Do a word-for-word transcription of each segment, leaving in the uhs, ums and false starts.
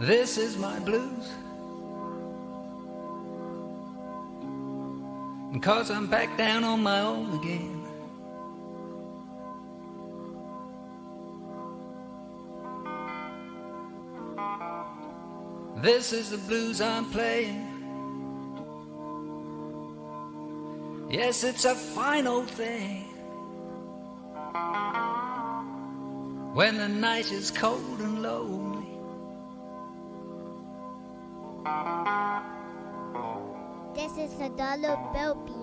This is my blues, and 'cause I'm back down on my own again. This is the blues I'm playing. Yes, it's a fine old thing when the night is cold and low. This is a dollar bill beat.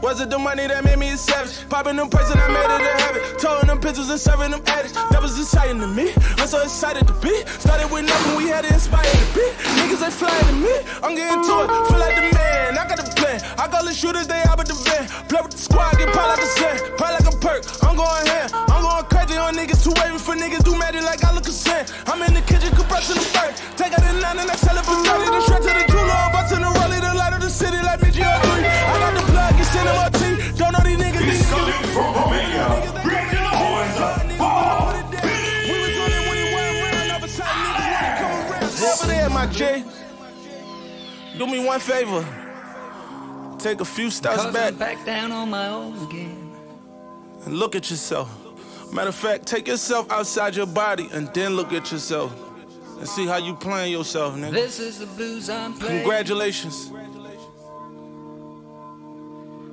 Was it the money that made me a savage? Popping them prices, I made it a habit. Towing them pictures and serving them addicts. That was exciting to me. I'm so excited to be. Started with nothing, we had to inspire to be. Niggas ain't flying to me. I'm getting to it. Feel like the man. I got the plan. I call the shooters, they out with the van. Play with the squad, get piled out the sand. Piled like a perk. I'm going ham. I'm going crazy on niggas who waving for niggas do magic like I look a sand. I'm in the kitchen, compressing the bird. Take out the nine and I sell it for thirty. The shred to the jeweler, bust in the rollie, the light of the city like me, G O three. I got the plug, you send them up T. Don't know these niggas. This coming from Romania. Bring the horns up. We was on it when you weren't around. All the time niggas wanna come around. Over there, my J. Do me one favor. Take a few steps back. I'm back down on my own again. And look at yourself. Matter of fact, take yourself outside your body and then look at yourself and see how you playing yourself, nigga. This is the blues I'm playing. Congratulations. Congratulations.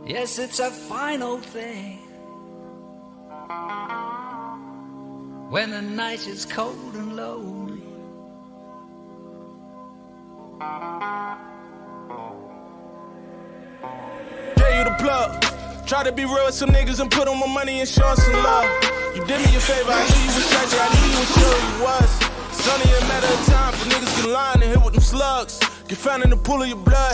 Yes, it's a fine old thing when the night is cold and lonely. Gave you the plug. Try to be real with some niggas and put on my money, insurance, and love. You did me a favor, I knew you was tragic, I knew you was sure you was. It's only a matter of time for niggas get lying and hit with them slugs. Get found in the pool of your blood.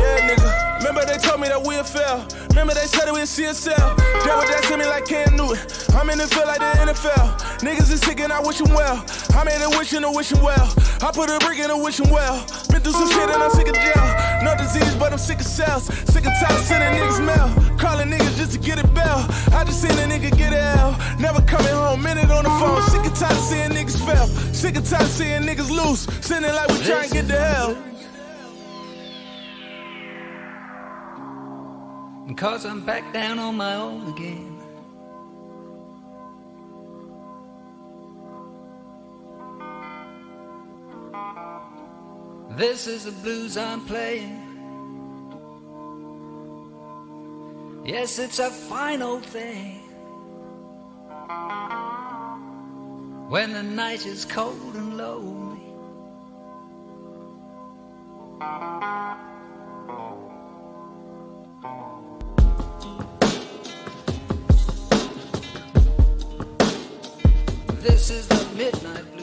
Yeah, nigga. Remember they told me that we'd fail. Remember they said that we'd see ourselves. They were that to me like Cam Newton. I'm in the field like the N F L. Niggas is sick and I wish them well. I made a wish and a wishing well. I put a brick in a wishing well. Been through some shit and I'm sick of jail. No disease, but I'm sick of cells. Sick and tired of sending niggas mail. Calling niggas just to get a bell. I just seen a nigga get a L. Never coming home, minute on the phone. Sick and tired of seeing niggas fail. Sick and tired of seeing niggas lose. Sending like we trying to get the hell. And 'cause I'm back down on my own again. This is the blues I'm playing. Yes, it's a fine old thing when the night is cold and lonely. This is the midnight blues.